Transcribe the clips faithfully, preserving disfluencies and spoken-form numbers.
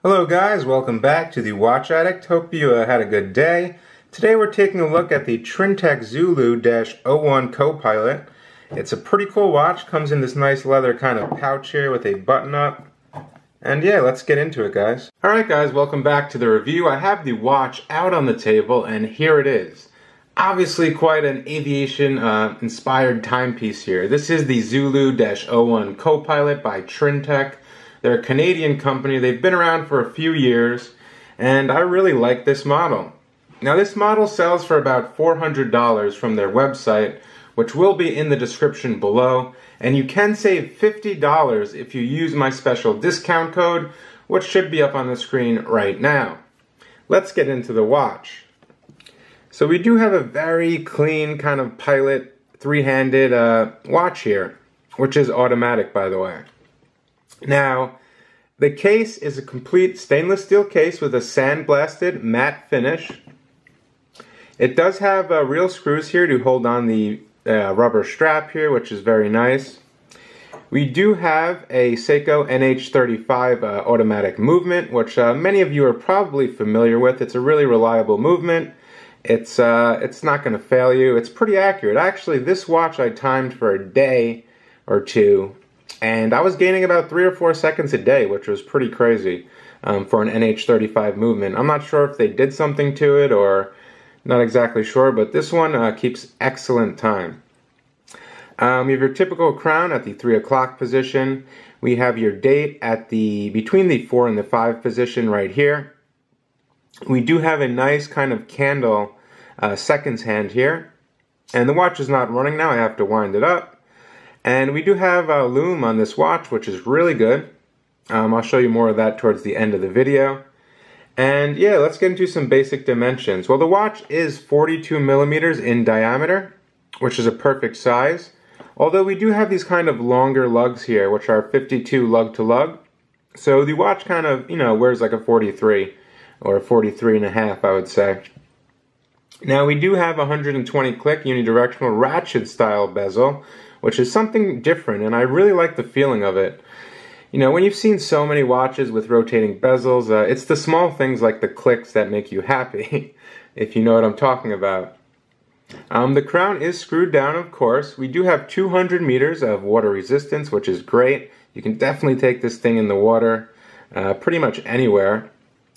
Hello guys, welcome back to the Watch Addict. Hope you uh, had a good day. Today we're taking a look at the Trintec Zulu zero one Copilot. It's a pretty cool watch, comes in this nice leather kind of pouch here with a button up. And yeah, let's get into it guys. Alright guys, welcome back to the review. I have the watch out on the table and here it is. Obviously quite an aviation uh, inspired timepiece here. This is the Zulu zero one Copilot by Trintec. They're a Canadian company, they've been around for a few years, and I really like this model. Now this model sells for about four hundred dollars from their website, which will be in the description below, and you can save fifty dollars if you use my special discount code, which should be up on the screen right now. Let's get into the watch. So we do have a very clean kind of pilot three-handed uh, watch here, which is automatic by the way. Now, the case is a complete stainless steel case with a sandblasted matte finish. It does have uh, real screws here to hold on the uh, rubber strap here, which is very nice. We do have a Seiko N H thirty-five uh, automatic movement, which uh, many of you are probably familiar with. It's a really reliable movement. It's, uh, it's not going to fail you. It's pretty accurate. Actually, this watch I timed for a day or two. And I was gaining about three or four seconds a day, which was pretty crazy um, for an N H thirty-five movement. I'm not sure if they did something to it or not exactly sure, but this one uh, keeps excellent time. Um, you have your typical crown at the three o'clock position. We have your date at the between the four and the five position right here. We do have a nice kind of candle uh, seconds hand here, and the watch is not running now. I have to wind it up. And we do have a lume on this watch, which is really good. Um, I'll show you more of that towards the end of the video. And yeah, let's get into some basic dimensions. Well, the watch is forty-two millimeters in diameter, which is a perfect size. Although we do have these kind of longer lugs here, which are fifty-two lug to lug. So the watch kind of, you know, wears like a forty-three or a forty-three and a half, I would say. Now we do have one hundred twenty click unidirectional ratchet style bezel, which is something different, and I really like the feeling of it. You know, when you've seen so many watches with rotating bezels, uh, it's the small things like the clicks that make you happy, if you know what I'm talking about. Um, the crown is screwed down, of course. We do have two hundred meters of water resistance, which is great. You can definitely take this thing in the water uh, pretty much anywhere,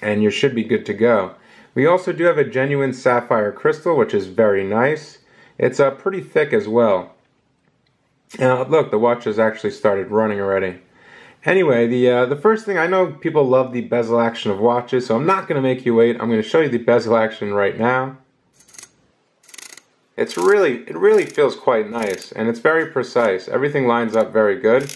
and you should be good to go. We also do have a genuine sapphire crystal, which is very nice. It's uh, pretty thick as well. Now, look, the watch has actually started running already. Anyway, the uh, the first thing, I know people love the bezel action of watches, so I'm not going to make you wait. I'm going to show you the bezel action right now. It's really, it really feels quite nice, and it's very precise. Everything lines up very good.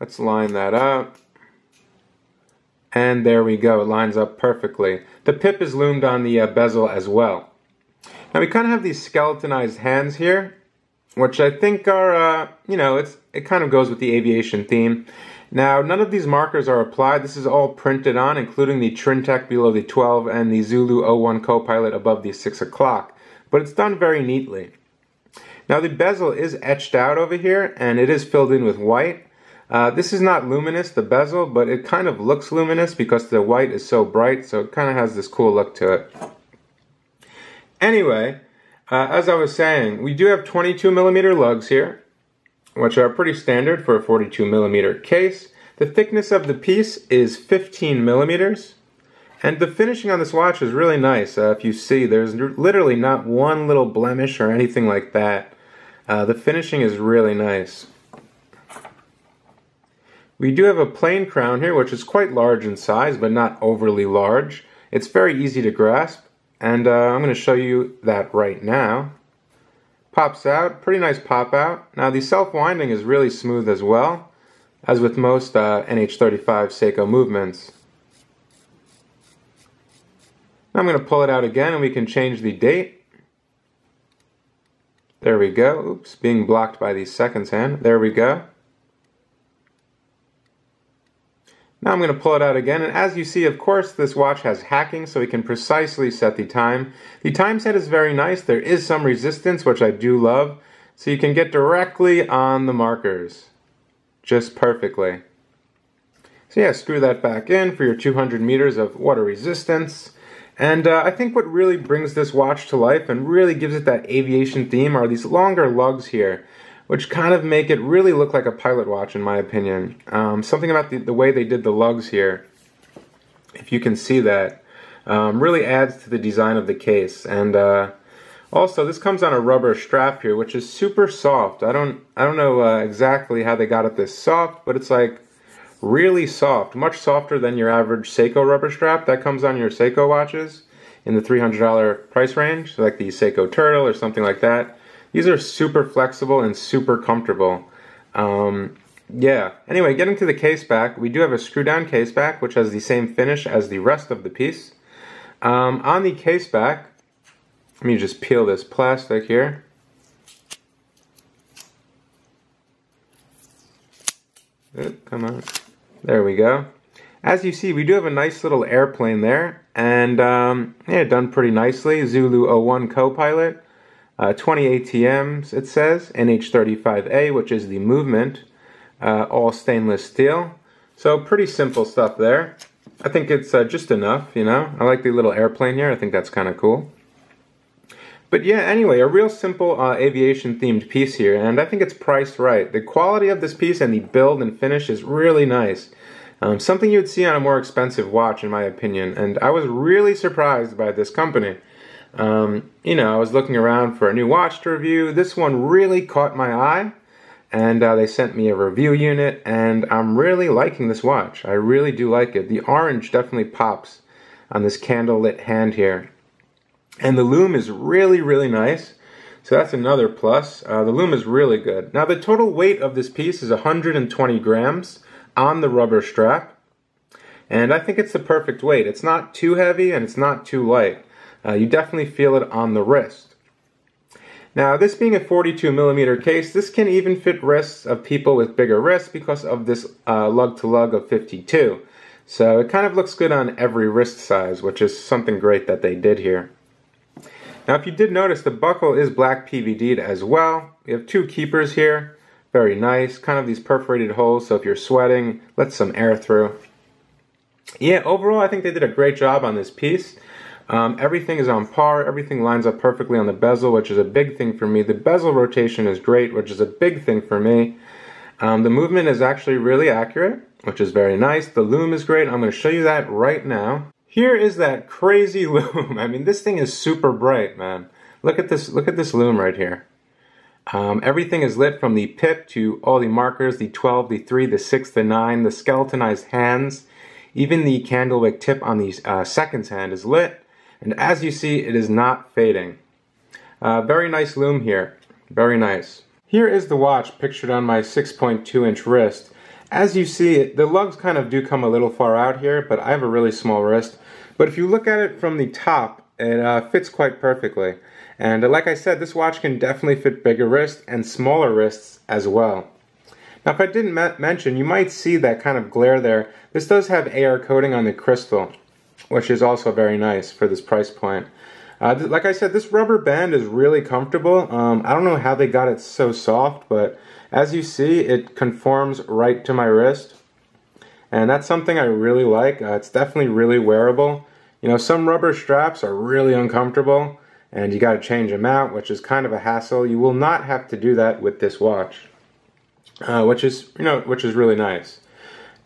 Let's line that up. And there we go, it lines up perfectly. The pip is loomed on the uh, bezel as well. Now we kind of have these skeletonized hands here, which I think are, uh, you know, it's it kind of goes with the aviation theme. Now none of these markers are applied, this is all printed on, including the Trintec below the twelve and the Zulu zero one Copilot above the six o'clock. But it's done very neatly. Now the bezel is etched out over here, and it is filled in with white. Uh, this is not luminous, the bezel, but it kind of looks luminous because the white is so bright, so it kind of has this cool look to it. Anyway, uh, as I was saying, we do have twenty-two millimeter lugs here, which are pretty standard for a forty-two millimeter case. The thickness of the piece is fifteen millimeters, and the finishing on this watch is really nice. Uh, if you see, there's literally not one little blemish or anything like that. Uh, the finishing is really nice. We do have a plain crown here, which is quite large in size, but not overly large. It's very easy to grasp, and uh, I'm going to show you that right now. Pops out, pretty nice pop out. Now the self-winding is really smooth as well, as with most uh, N H thirty-five Seiko movements. I'm going to pull it out again, and we can change the date. There we go. Oops, being blocked by the seconds hand. There we go. Now I'm going to pull it out again, and as you see, of course, this watch has hacking, so we can precisely set the time. The time set is very nice. There is some resistance, which I do love, so you can get directly on the markers. Just perfectly. So yeah, screw that back in for your two hundred meters of water resistance. And uh, I think what really brings this watch to life and really gives it that aviation theme are these longer lugs here, which kind of make it really look like a pilot watch in my opinion. Um, something about the, the way they did the lugs here, if you can see that, um, really adds to the design of the case. And uh, also this comes on a rubber strap here, which is super soft. I don't, I don't know uh, exactly how they got it this soft, but it's like really soft, much softer than your average Seiko rubber strap that comes on your Seiko watches in the three hundred dollar price range, like the Seiko Turtle or something like that. These are super flexible and super comfortable. Um, yeah, anyway, getting to the case back, we do have a screw down case back, which has the same finish as the rest of the piece. Um, on the case back, let me just peel this plastic here. Oop, come on. There we go. As you see, we do have a nice little airplane there, and um, yeah, done pretty nicely. Zulu zero one Copilot. Uh, twenty A T Ms, it says, N H thirty-five A, which is the movement, uh, all stainless steel. So pretty simple stuff there. I think it's uh, just enough, you know. I like the little airplane here. I think that's kind of cool. But yeah, anyway, a real simple uh, aviation-themed piece here, and I think it's priced right. The quality of this piece and the build and finish is really nice. Um, something you would see on a more expensive watch, in my opinion, and I was really surprised by this company. Um, you know, I was looking around for a new watch to review. This one really caught my eye, and uh, they sent me a review unit, and I'm really liking this watch. I really do like it. The orange definitely pops on this candlelit hand here. And the lume is really, really nice, so that's another plus. Uh, the lume is really good. Now, the total weight of this piece is one hundred twenty grams on the rubber strap, and I think it's the perfect weight. It's not too heavy, and it's not too light. Uh, you definitely feel it on the wrist. Now, this being a forty-two millimeter case, this can even fit wrists of people with bigger wrists because of this uh, lug-to-lug of fifty-two. So it kind of looks good on every wrist size, which is something great that they did here. Now, if you did notice, the buckle is black P V D'd as well. We have two keepers here. Very nice. Kind of these perforated holes, so if you're sweating, let some air through. Yeah, overall, I think they did a great job on this piece. Um, everything is on par, everything lines up perfectly on the bezel, which is a big thing for me. The bezel rotation is great, which is a big thing for me. Um, the movement is actually really accurate, which is very nice. The lume is great. I'm going to show you that right now. Here is that crazy lume. I mean, this thing is super bright, man. Look at this, look at this lume right here. Um, everything is lit from the pip to all the markers, the twelve, the three, the six, the nine, the skeletonized hands. Even the candlewick tip on the uh, seconds hand is lit. And as you see, it is not fading. Uh, very nice lume here. Very nice. Here is the watch pictured on my six point two inch wrist. As you see, the lugs kind of do come a little far out here, but I have a really small wrist. But if you look at it from the top, it uh, fits quite perfectly. And uh, like I said, this watch can definitely fit bigger wrists and smaller wrists as well. Now, if I didn't ma- mention, you might see that kind of glare there. This does have A R coating on the crystal, which is also very nice for this price point. Uh, th like I said, this rubber band is really comfortable. Um, I don't know how they got it so soft, but as you see, it conforms right to my wrist. And that's something I really like. Uh, it's definitely really wearable. You know, some rubber straps are really uncomfortable, and you gotta change them out, which is kind of a hassle. You will not have to do that with this watch, uh, which is, you know, which is really nice.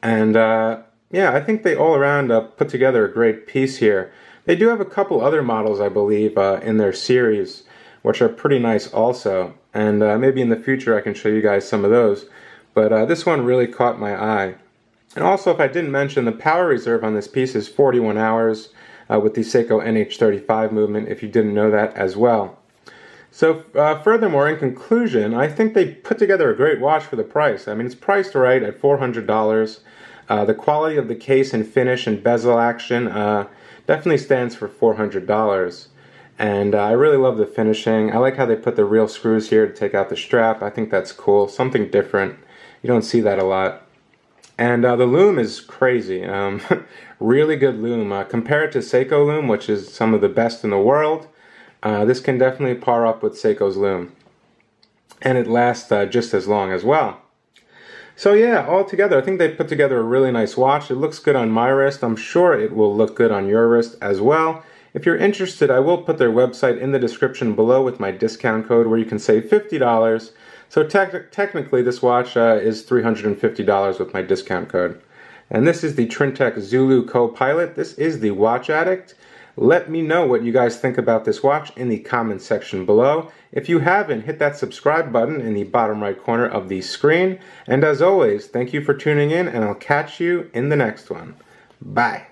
And, uh, yeah, I think they all around uh, put together a great piece here. They do have a couple other models, I believe, uh, in their series, which are pretty nice also. And uh, maybe in the future I can show you guys some of those. But uh, this one really caught my eye. And also, if I didn't mention, the power reserve on this piece is forty-one hours uh, with the Seiko N H thirty-five movement, if you didn't know that as well. So, uh, furthermore, in conclusion, I think they put together a great watch for the price. I mean, it's priced right at four hundred dollars. Uh, the quality of the case and finish and bezel action uh, definitely stands for four hundred dollars. And uh, I really love the finishing. I like how they put the real screws here to take out the strap. I think that's cool, something different. You don't see that a lot. And uh, the loom is crazy. Um, really good loom. Uh, compared to Seiko loom, which is some of the best in the world, uh, this can definitely par up with Seiko's loom. And it lasts uh, just as long as well. So yeah, all together, I think they put together a really nice watch. It looks good on my wrist. I'm sure it will look good on your wrist as well. If you're interested, I will put their website in the description below with my discount code where you can save fifty dollars. So te- technically this watch uh, is three hundred fifty dollars with my discount code. And this is the Trintec Zulu Copilot. This is the Watch Addict. Let me know what you guys think about this watch in the comments section below. If you haven't, hit that subscribe button in the bottom right corner of the screen. And as always, thank you for tuning in, and I'll catch you in the next one. Bye.